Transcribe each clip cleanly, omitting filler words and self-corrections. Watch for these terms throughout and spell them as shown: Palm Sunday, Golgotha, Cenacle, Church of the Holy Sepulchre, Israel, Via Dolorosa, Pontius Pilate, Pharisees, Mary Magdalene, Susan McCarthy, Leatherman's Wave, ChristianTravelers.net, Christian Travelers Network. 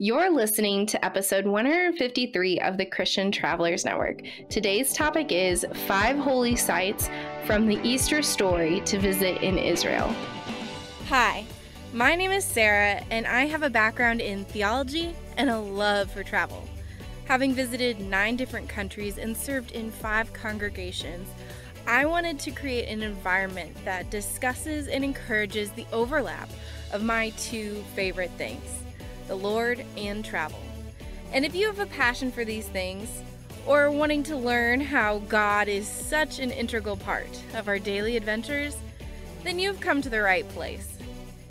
You're listening to episode 153 of the Christian Travelers Network. Today's topic is 5 holy sites from the Easter story to visit in Israel. Hi, my name is Sarah, and I have a background in theology and a love for travel. Having visited 9 different countries and served in 5 congregations, I wanted to create an environment that discusses and encourages the overlap of my 2 favorite things: the Lord and travel. And if you have a passion for these things, or wanting to learn how God is such an integral part of our daily adventures, then you've come to the right place.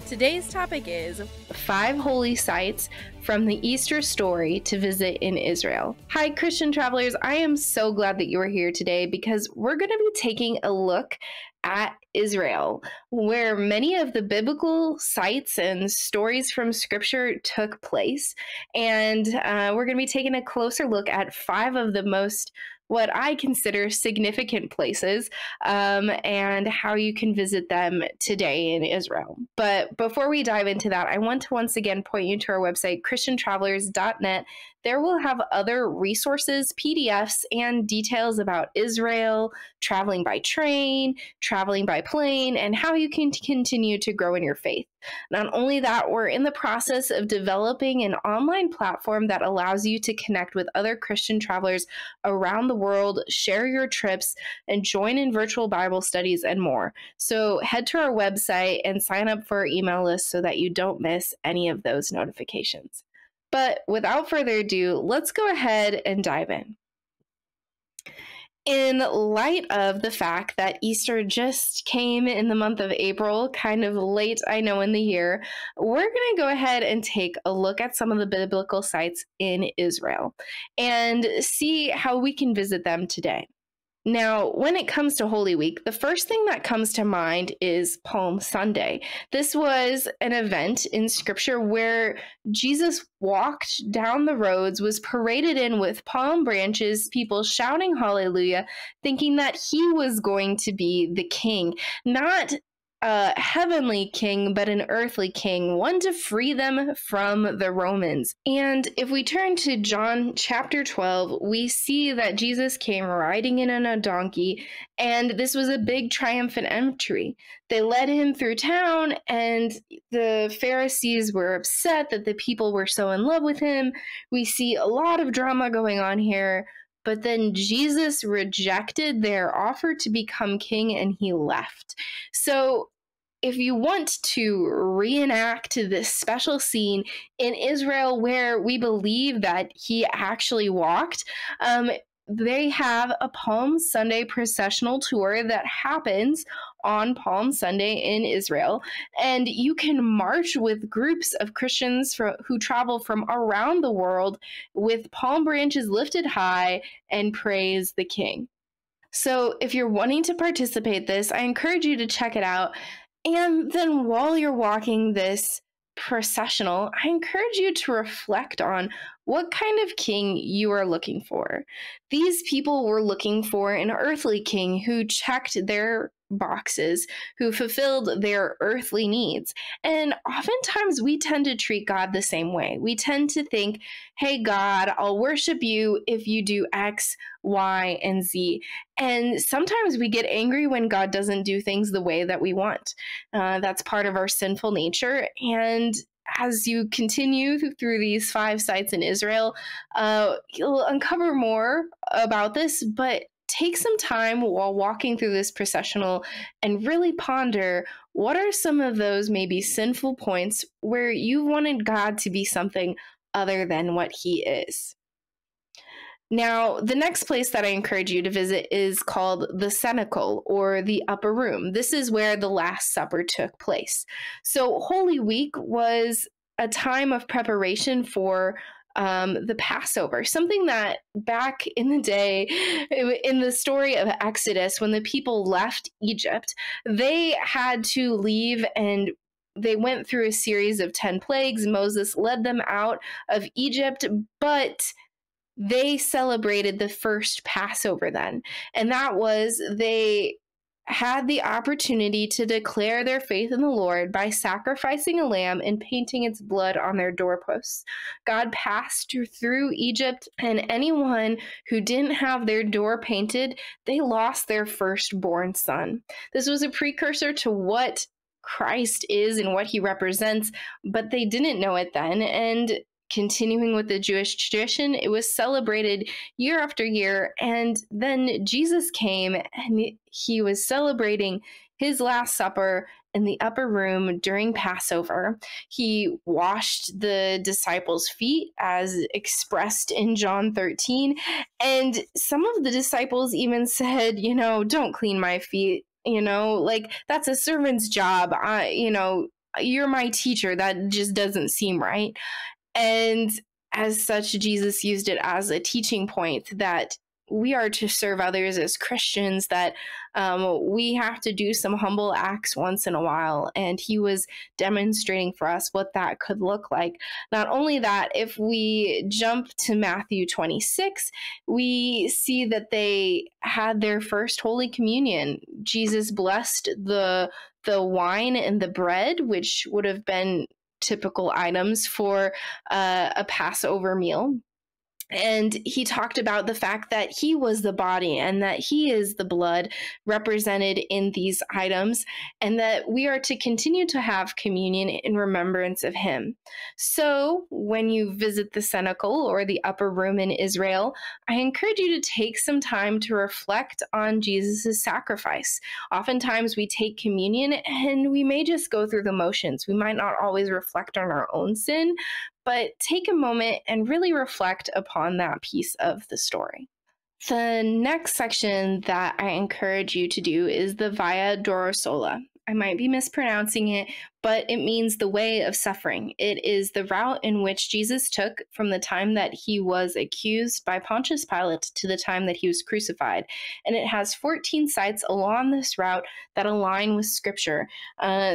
Today's topic is 5 holy sites from the Easter story to visit in Israel. Hi, Christian travelers. I am so glad that you are here today because we're going to be taking a look at Israel, where many of the biblical sites and stories from Scripture took place. And we're going to be taking a closer look at 5 of the most, what I consider, significant places and how you can visit them today in Israel. But before we dive into that, I want to once again point you to our website, ChristianTravelers.net. There we'll have other resources, PDFs, and details about Israel, traveling by train, traveling by plane, and how you can continue to grow in your faith. Not only that, we're in the process of developing an online platform that allows you to connect with other Christian travelers around the world, share your trips, and join in virtual Bible studies and more. So head to our website and sign up for our email list so that you don't miss any of those notifications. But without further ado, let's go ahead and dive in. In light of the fact that Easter just came in the month of April, kind of late, I know, in the year, we're going to go ahead and take a look at some of the biblical sites in Israel and see how we can visit them today. Now, when it comes to Holy Week, the first thing that comes to mind is Palm Sunday. This was an event in Scripture where Jesus walked down the roads, was paraded in with palm branches, people shouting hallelujah, thinking that he was going to be the king, not a heavenly king, but an earthly king, one to free them from the Romans. And if we turn to John chapter 12, we see that Jesus came riding in on a donkey, and this was a big triumphant entry. They led him through town, and the Pharisees were upset that the people were so in love with him. We see a lot of drama going on here, but then Jesus rejected their offer to become king, and he left. So if you want to reenact this special scene in Israel where we believe that he actually walked, they have a Palm Sunday processional tour that happens on Palm Sunday in Israel, and you can march with groups of Christians who travel from around the world with palm branches lifted high and praise the King. So if you're wanting to participate this, I encourage you to check it out. And then while you're walking this processional, I encourage you to reflect on what kind of king you are looking for. These people were looking for an earthly king who checked their boxes, who fulfilled their earthly needs. And oftentimes we tend to treat God the same way. We tend to think, hey, God, I'll worship you if you do X, Y, and Z. And sometimes we get angry when God doesn't do things the way that we want. That's part of our sinful nature. And as you continue through these 5 sites in Israel, you'll uncover more about this, but take some time while walking through this processional and really ponder, what are some of those maybe sinful points where you wanted God to be something other than what he is? Now, the next place that I encourage you to visit is called the Cenacle, or the Upper Room. This is where the Last Supper took place. So Holy Week was a time of preparation for the Passover, something that back in the day, in the story of Exodus, when the people left Egypt, they had to leave, and they went through a series of 10 plagues. Moses led them out of Egypt, but they celebrated the first Passover then. And that was, they had the opportunity to declare their faith in the Lord by sacrificing a lamb and painting its blood on their doorposts. God passed through Egypt, and anyone who didn't have their door painted, they lost their firstborn son. This was a precursor to what Christ is and what he represents, but they didn't know it then. And continuing with the Jewish tradition, it was celebrated year after year. And then Jesus came and he was celebrating his Last Supper in the upper room during Passover. He washed the disciples' feet as expressed in John 13. And some of the disciples even said, you know, don't clean my feet. You know, like, that's a servant's job. You're my teacher. That just doesn't seem right. And as such, Jesus used it as a teaching point that we are to serve others as Christians, that we have to do some humble acts once in a while. And he was demonstrating for us what that could look like. Not only that, if we jump to Matthew 26, we see that they had their first Holy Communion. Jesus blessed the wine and the bread, which would have been typical items for a Passover meal. And he talked about the fact that he was the body and that he is the blood represented in these items, and that we are to continue to have communion in remembrance of him. So when you visit the Cenacle, or the upper room in Israel, I encourage you to take some time to reflect on Jesus's sacrifice. Oftentimes we take communion and we may just go through the motions. We might not always reflect on our own sin, but take a moment and really reflect upon that piece of the story. The next section that I encourage you to do is the Via Dolorosa. I might be mispronouncing it, but it means the way of suffering. It is the route in which Jesus took from the time that he was accused by Pontius Pilate to the time that he was crucified. And it has 14 sites along this route that align with Scripture.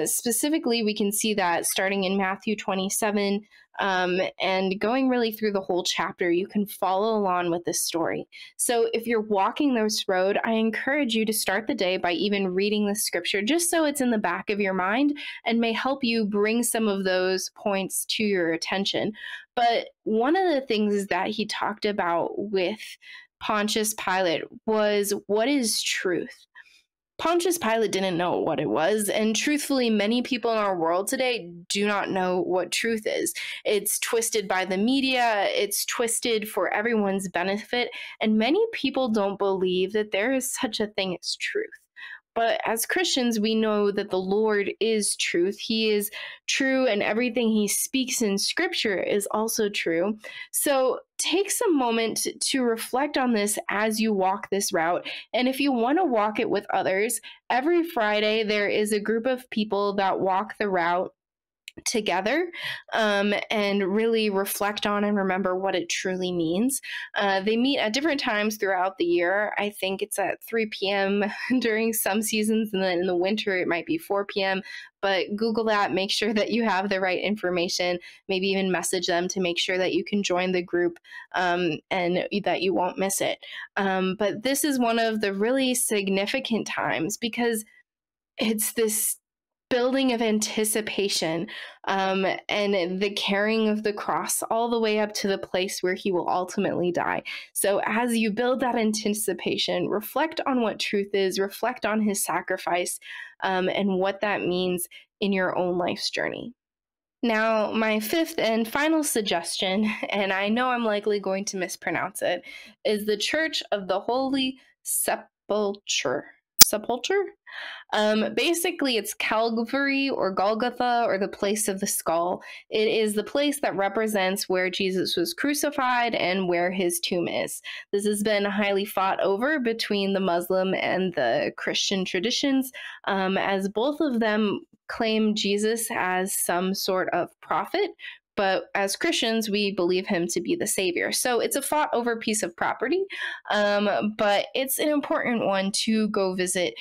Specifically, we can see that starting in Matthew 27, and going really through the whole chapter, you can follow along with this story. So if you're walking this road, I encourage you to start the day by even reading the scripture, just so it's in the back of your mind and may help you bring some of those points to your attention. But one of the things that he talked about with Pontius Pilate was, what is truth? Pontius Pilate didn't know what it was, and truthfully, many people in our world today do not know what truth is. It's twisted by the media, it's twisted for everyone's benefit, and many people don't believe that there is such a thing as truth. But as Christians, we know that the Lord is truth. He is true, and everything he speaks in Scripture is also true. So take some moment to reflect on this as you walk this route. And if you want to walk it with others, every Friday there is a group of people that walk the route together and really reflect on and remember what it truly means. They meet at different times throughout the year. I think it's at 3 p.m. during some seasons, and then in the winter it might be 4 p.m. But Google that, make sure that you have the right information, maybe even message them to make sure that you can join the group and that you won't miss it. But this is one of the really significant times because it's this building of anticipation and the carrying of the cross all the way up to the place where he will ultimately die. So as you build that anticipation, reflect on what truth is, reflect on his sacrifice and what that means in your own life's journey. Now, my fifth and final suggestion, and I know I'm likely going to mispronounce it, is the Church of the Holy Sepulchre. Basically, it's Calvary or Golgotha, or the place of the skull. It is the place that represents where Jesus was crucified and where his tomb is. This has been highly fought over between the Muslim and the Christian traditions, as both of them claim Jesus as some sort of prophet. But as Christians, we believe him to be the Savior. So it's a fought over piece of property, but it's an important one to go visit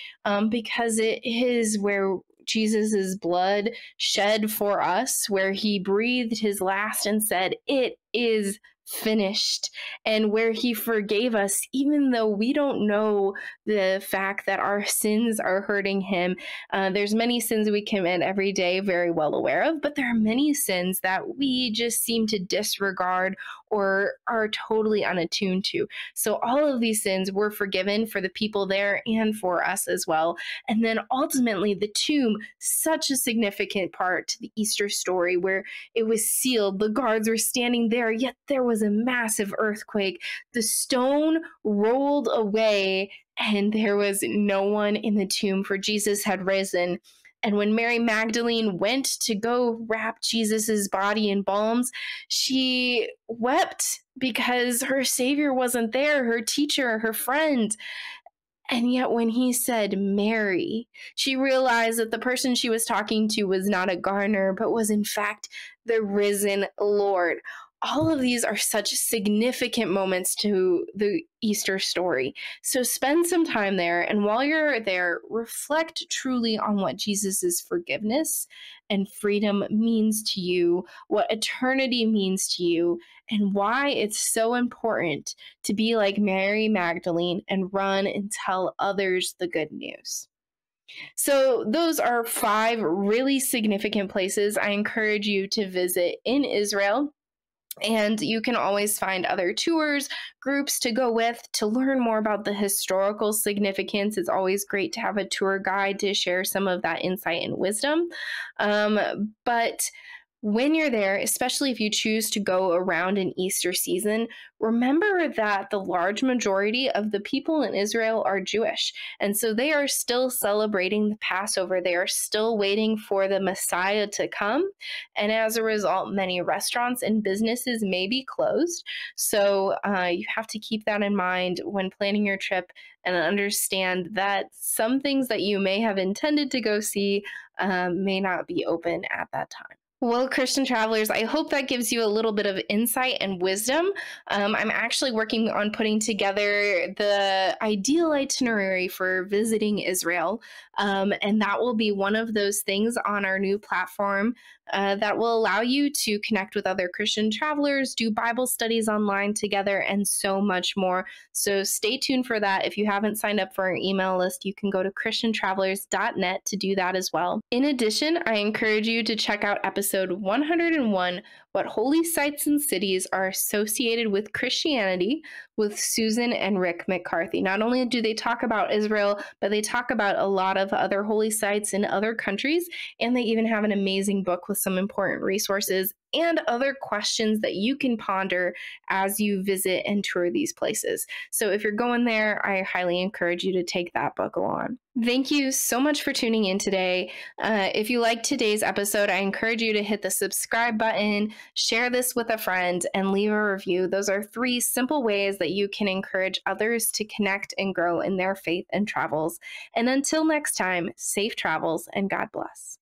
because it is where Jesus's blood shed for us, where he breathed his last and said, "It is finished, and where he forgave us, even though we don't know the fact that our sins are hurting him. There's many sins we commit every day, very well aware of, but there are many sins that we just seem to disregard or are totally unattuned to. So all of these sins were forgiven for the people there and for us as well. And then ultimately the tomb, such a significant part to the Easter story, where it was sealed, the guards were standing there, yet there was a massive earthquake. The stone rolled away and there was no one in the tomb, for Jesus had risen. And when Mary Magdalene went to go wrap Jesus's body in balms, she wept because her Savior wasn't there, her teacher, her friend. And yet when he said Mary, she realized that the person she was talking to was not a gardener, but was in fact the risen Lord. All of these are such significant moments to the Easter story. So spend some time there, and while you're there, reflect truly on what Jesus's forgiveness and freedom means to you, what eternity means to you, and why it's so important to be like Mary Magdalene and run and tell others the good news. So those are 5 really significant places I encourage you to visit in Israel. And you can always find other tours, groups to go with, to learn more about the historical significance. It's always great to have a tour guide to share some of that insight and wisdom. But when you're there, especially if you choose to go around in Easter season, remember that the large majority of the people in Israel are Jewish. And so they are still celebrating the Passover. They are still waiting for the Messiah to come. And as a result, many restaurants and businesses may be closed. So you have to keep that in mind when planning your trip, and understand that some things that you may have intended to go see may not be open at that time. Well, Christian Travelers, I hope that gives you a little bit of insight and wisdom. I'm actually working on putting together the ideal itinerary for visiting Israel, and that will be one of those things on our new platform that will allow you to connect with other Christian travelers, do Bible studies online together, and so much more. So stay tuned for that. If you haven't signed up for our email list, you can go to ChristianTravelers.net to do that as well. In addition, I encourage you to check out Episode 101, What Holy Sites and Cities Are Associated with Christianity, with Susan and Rick McCarthy. Not only do they talk about Israel, but they talk about a lot of other holy sites in other countries, and they even have an amazing book with some important resources and other questions that you can ponder as you visit and tour these places. So if you're going there, I highly encourage you to take that book along. Thank you so much for tuning in today. If you liked today's episode, I encourage you to hit the subscribe button, share this with a friend, and leave a review. Those are 3 simple ways that you can encourage others to connect and grow in their faith and travels. And until next time, safe travels and God bless.